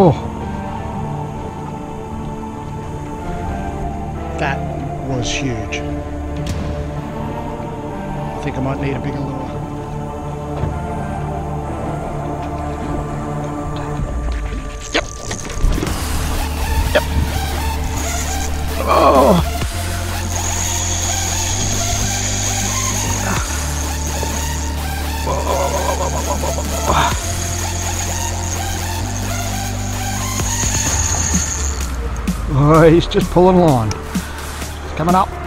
Oh, that was huge. I think I might need a bigger lure. Yep. Yep. Oh. Oh, he's just pulling along. He's coming up.